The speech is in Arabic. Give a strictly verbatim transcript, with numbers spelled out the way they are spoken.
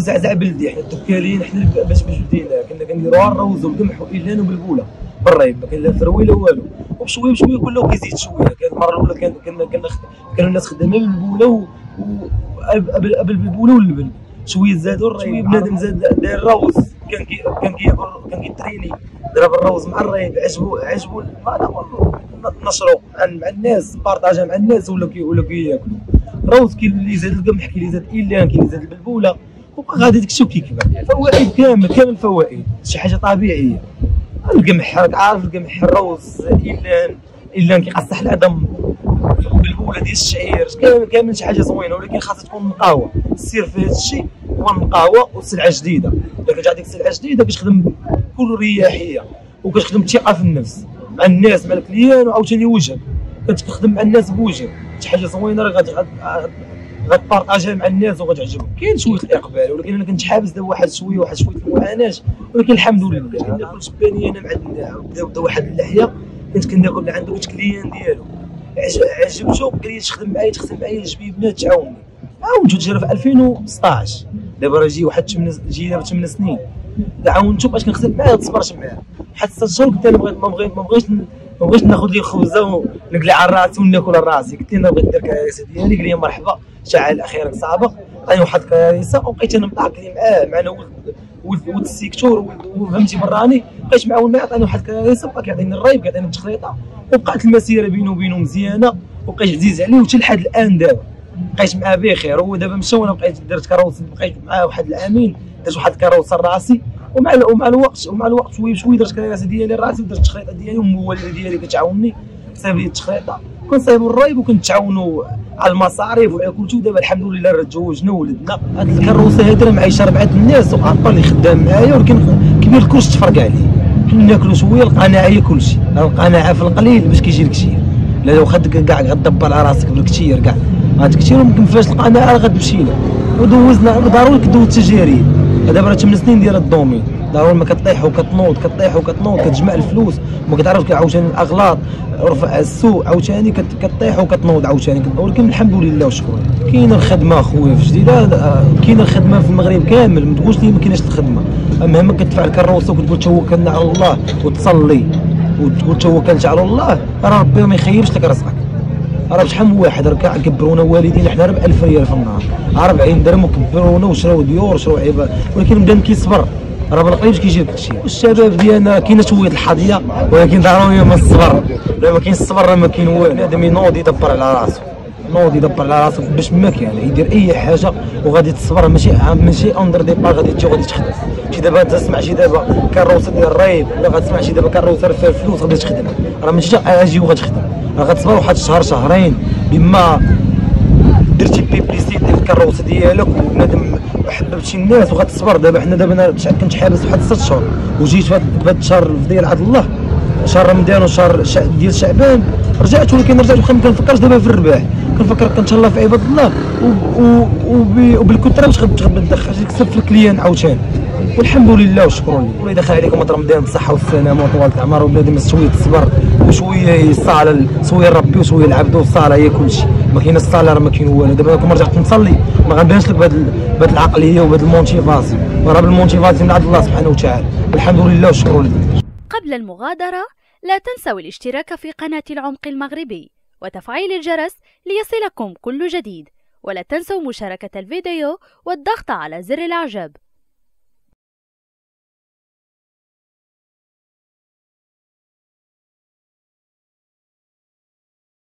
من زعزع بلدي. حنا التكالين حنا باش باش بدينا كنا كنديروها نروزو بقمح وإلان وبالبوله بالرايب، ما كان لا ثروه لا والو، وبشويه بشويه كله كيزيد شويه. كانت المره الاولى كان كنا كانوا الناس خدامين بالبوله قبل قبل بالبوله واللبن، شويه زادوا الرايب، شويه بنادم زاد داير الروز كان كي كان كياكل كان كيتريني ضرب الروز مع الرايب، عجبو عجبو نشرو مع الناس، بارطاجا مع الناس، ولا كي ولا كياكلو الروز. كاين اللي زاد القمح، كاين اللي زاد الإلان، كاين اللي زاد البلبوله، وغادي داكشي وكيكبر. فوائد كامل كامل فوائد، شي حاجه طبيعيه. القمح راك عارف القمح، الروز، الإلان، الإلان كيقصح العظم، البلبوله ديال الشعير، كامل كامل شي حاجه زوينه، ولكن خاصها تكون نقاوه. السير في هذا الشيء هو النقاوه والسلعه جديده. الا كانت عندك سلعه جديده كتخدم بكل رياحيه، وكتخدم بثقه في النفس مع الناس مع الكليان، وعاوتاني وجه كتخدم مع الناس بوجه. شي حاجه زوينه راه غادي غتبارطاجيها مع الناس وغتعجبك. كاين شويه الاقبال، ولكن انا كنت حابس دابا واحد شويه واحد شويه المعاناه، ولكن الحمد لله انا كنت شباني. انا مع بدا واحد اللحيه كنت كناكل من عندو الكليان ديالو، عجبته قال لي تخدم معايا تخدم معايا الجبيبنات تعاوني. عاونته تجرى في ألفين وخمسطاش، دابا راه جي واحد ثمن جي دابا ثمن سنين. عاونته باش كنخدم معاه تصبرت معاه حتى ست شهور. كنت انا بغيت ما بغيت ما بغيتش ما بغيتش ناخذ لي خوزه ونقلع على راسي وناكل على راسي. قلت انا بغيت ندير كراريسه ديالي، قال لي مرحبا شعل اخيرك صعبه، غادي نوحد كراريسه. وبقيت انا متعاقلين معاه معنا ولد ولد السيكتور وفهمتي براني، بقيت معاون معاه عطاني واحد الكراريسه، بقى كيعطيني الرايب كيعطيني التخريطه، وبقات المسيره بينه وبينه مزيانه، وبقيت عزيز عليه وحتى لحد الان. دابا بقيت معاه بخير، هو دابا مشى وانا بقيت درت كروس، بقيت معاه واحد العامين درت واحد الكروسه لراسي، ومع ومع الوقت ومع الوقت شويه بشويه درت كراسه ديالي لراسي، ودرت التخريطه ديالي، والموالده ديالي كتعاوني كتصايب لي التخريطه، كنصايبوا الرايب وكنتعاونوا على المصاريف وعلى كلشي. دابا الحمد لله راه تزوجنا ولدنا. هاد الكروسه هادي راه معيشه ربعه الناس، وعطا اللي خدام معايا، ولكن كبير الكرش تفرق عليه. كنا ناكلوا شويه، القناعه هي كلشي، القناعه في القليل باش كيجي الكثير. لا لو خدك كاع غدبر على راسك بالكثير كاع غتكثير، وما كنفاش القناعه غتمشينا. ودوزنا ضروري كدوز التجارب. دابا راه ثمن سنين ديال الدومين، ضروري ما كطيح وكتنوض كطيح وكتنوض كتجمع الفلوس، وما كتعرفش عاوتاني الاغلاط، رفع السوق، عاوتاني كطيح وكتنوض عاوتاني. ولكن الحمد لله وشكرا. كاينه الخدمه خويا في جديده، كاينه الخدمه في المغرب كامل، ما تقولش لي ما كايناش الخدمه. مهما كتدفع الكروسه وكتقول توكلنا على الله وتصلي وتقول توكلت على الله، راه ربي ما يخيبش لك رزقك. راه شحال من واحد راه كاع كبرونا والدينا حنا راه ألف ريال في النهار، أربعين درهم، وكبرونا وشراو ديور وشراو عباد، ولكن مادام كيصبر راه بالقريب كيجي لك داكشي. والشباب ديالنا كاينه شويه الحظيه، ولكن ضروري ما الصبر، الا ما كاينش الصبر راه ما كاين والو. بنادم ينوض يدبر على راسو، نوض يدبر على راسو باش ما كان يدير اي حاجه، وغادي تصبر. ماشي ماشي اوندر ديبار غادي تجي وغادي تخدم. شي دابا تسمع شي دابا كروسه ديال الرايب، ولا غتسمع شي دابا كروسه فيها الفلوس غادي تخدم، راه ماشي اجي وغتخدم، راه غتصبر واحد شهر شهرين بما درتي بيبليسيتي ديال الكروسه ديالك وبنادم حببتي الناس وغتصبر. دابا حنا دابا كنت حابس واحد ست شهور، وجيت في هذا الشهر الفضيل عبد الله، شهر رمضان وشهر ديال شعبان رجعت، ولكن رجعت وخا ما كنفكرش دابا في الرباح، كنفكر كنتهلا في عباد الله وبالكثره باش تدخل تكسب في الكليان عاوتاني. والحمد لله وشكرا لله. الله يدخل عليكم رمضان بالصحه والسلامه وطوال العمر، وبنادم شويه الصبر وشويه الصاله، شويه ربي وشويه العبد، والصاله هي كلشي. ما كاين الصاله راه ما كاين والو. دابا كون رجعت نصلي ما غنبانش لك بهذه بهذه العقليه وبهذه المونتيفاسيون، راه بالمونتيفاسيون من عند الله سبحانه وتعالى. والحمد لله وشكرا لله. قبل المغادره لا تنسوا الاشتراك في قناه العمق المغربي وتفعيل الجرس ليصلكم كل جديد، ولا تنسوا مشاركة الفيديو والضغط على زر الإعجاب.